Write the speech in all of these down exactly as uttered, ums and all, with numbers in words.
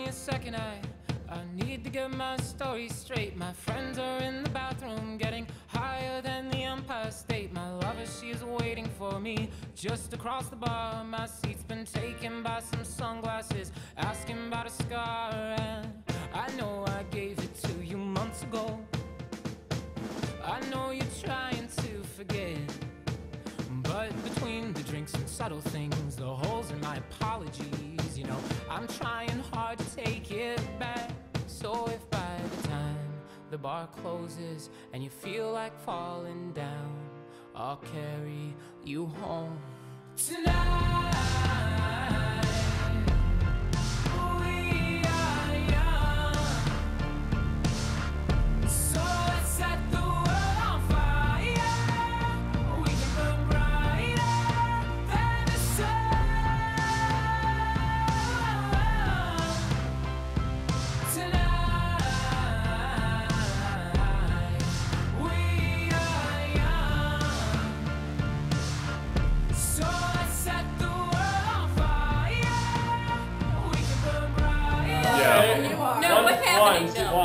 me a second, I I need to get my story straight. My friends are in the bathroom, getting higher than the Empire State. My lover, she is waiting for me just across the bar. My seat's been taken by some sunglasses, asking about a scar. And I know I gave it to you months ago. I know you're trying to forget, but between the drinks and subtle things, the holes in my apologies, you know, I'm trying hard to take it back. So if by the time the bar closes and you feel like falling down, I'll carry you home tonight.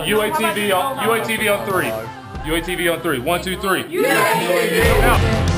U A T V on, U A T V on three. U A T V on three. One, two, three. Yeah. Yeah. Yeah.